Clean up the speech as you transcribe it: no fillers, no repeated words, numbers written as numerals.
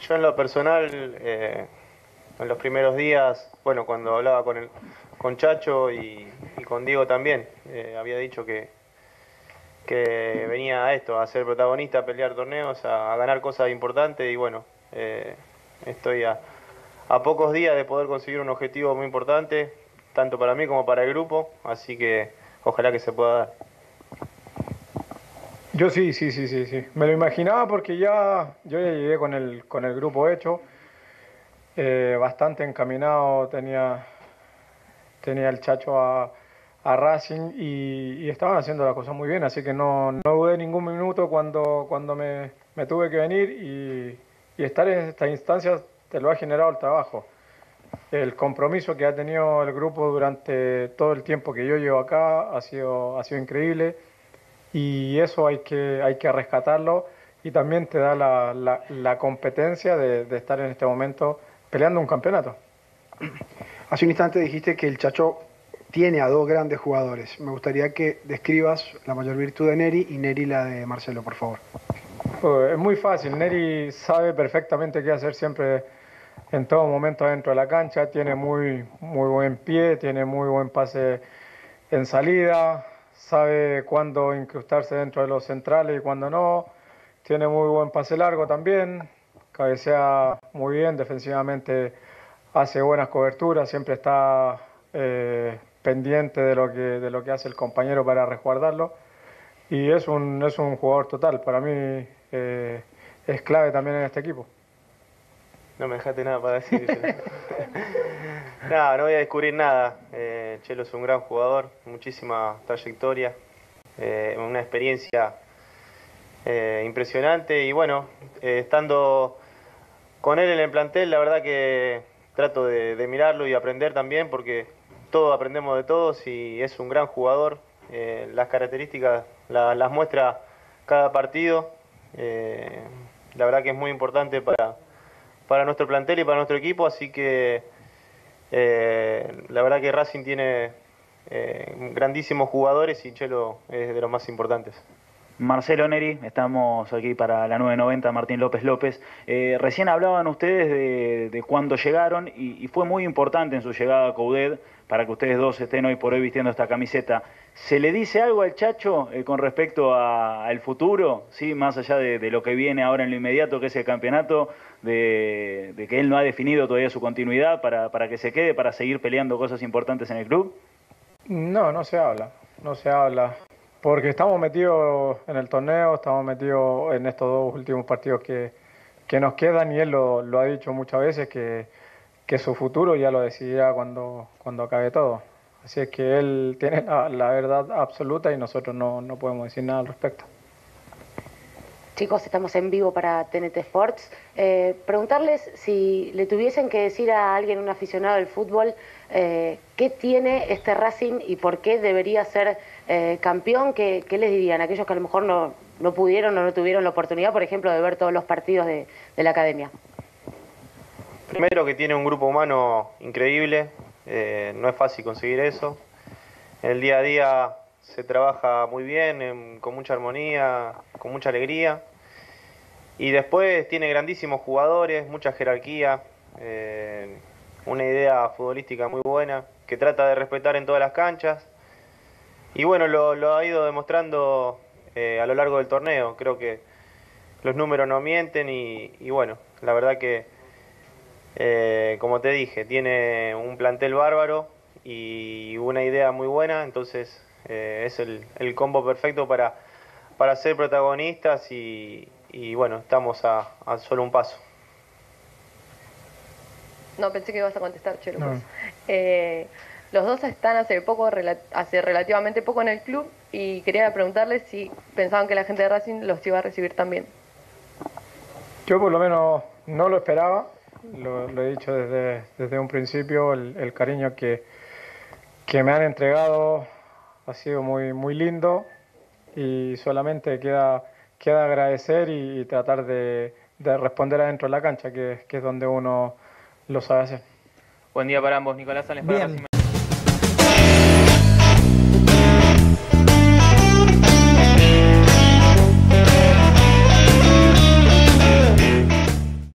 Yo en lo personal, en los primeros días, bueno, cuando hablaba con Chacho y con Diego también, había dicho que venía a esto, a ser protagonista, a pelear torneos, a ganar cosas importantes y bueno, estoy a pocos días de poder conseguir un objetivo muy importante, tanto para mí como para el grupo, así que ojalá que se pueda dar. Yo sí, me lo imaginaba porque ya llegué con el grupo hecho, bastante encaminado, tenía el Chacho a Racing y estaban haciendo la cosa muy bien, así que no dudé ningún minuto cuando me tuve que venir y estar en estas instancias te lo ha generado el trabajo, el compromiso que ha tenido el grupo durante todo el tiempo que yo llevo acá ha sido increíble y eso hay que rescatarlo y también te da la competencia de estar en este momento peleando un campeonato. Hace un instante dijiste que el Chacho tiene a dos grandes jugadores. Me gustaría que describas la mayor virtud de Nery y Nery la de Marcelo, por favor. Es muy fácil. Nery sabe perfectamente qué hacer siempre en todo momento dentro de la cancha. Tiene muy buen pie, tiene muy buen pase en salida, sabe cuándo incrustarse dentro de los centrales y cuándo no. Tiene muy buen pase largo también, cabecea muy bien, defensivamente hace buenas coberturas, siempre está pendiente de lo que hace el compañero para resguardarlo y es un jugador total. Para mí es clave también en este equipo. No me dejaste nada para decir. No voy a descubrir nada. Chelo es un gran jugador, muchísima trayectoria, una experiencia impresionante y bueno, estando con él en el plantel la verdad que trato de mirarlo y aprender también porque todos aprendemos de todos y es un gran jugador. Las características las muestra cada partido. La verdad que es muy importante para nuestro plantel y para nuestro equipo, así que la verdad que Racing tiene grandísimos jugadores y Chelo es de los más importantes. Marcelo, Nery, estamos aquí para la 990, Martín López López. Recién hablaban ustedes de cuando llegaron y fue muy importante en su llegada a Coudet para que ustedes dos estén hoy por hoy vistiendo esta camiseta. ¿Se le dice algo al Chacho con respecto al futuro? ¿Sí? Más allá de lo que viene ahora en lo inmediato, que es el campeonato, de que él no ha definido todavía su continuidad para que se quede, para seguir peleando cosas importantes en el club. No se habla. Porque estamos metidos en el torneo, estamos metidos en estos dos últimos partidos que nos quedan y él lo ha dicho muchas veces que su futuro ya lo decidirá cuando acabe todo. Así es que él tiene la verdad absoluta y nosotros no podemos decir nada al respecto. Chicos, estamos en vivo para TNT Sports. Preguntarles si le tuviesen que decir a alguien, un aficionado del fútbol, ¿qué tiene este Racing y por qué debería ser campeón? ¿Qué les dirían aquellos que a lo mejor no pudieron o no tuvieron la oportunidad, por ejemplo, de ver todos los partidos de la Academia? Primero que tiene un grupo humano increíble, no es fácil conseguir eso. En el día a día se trabaja muy bien, con mucha armonía, con mucha alegría. Y después tiene grandísimos jugadores, mucha jerarquía, una idea futbolística muy buena, que trata de respetar en todas las canchas. Y bueno, lo ha ido demostrando a lo largo del torneo. Creo que los números no mienten y bueno, la verdad que, como te dije, tiene un plantel bárbaro y una idea muy buena, entonces es el combo perfecto para ser protagonistas y bueno, estamos a solo un paso. No, pensé que ibas a contestar, Chelo. No. Los dos están hace relativamente poco en el club y quería preguntarles si pensaban que la gente de Racing los iba a recibir también. Yo por lo menos no lo esperaba, lo he dicho desde un principio, el cariño que me han entregado ha sido muy lindo y solamente queda agradecer y tratar de responder adentro de la cancha, que es donde uno lo sabe hacer. Buen día para ambos, Nicolás Sánchez.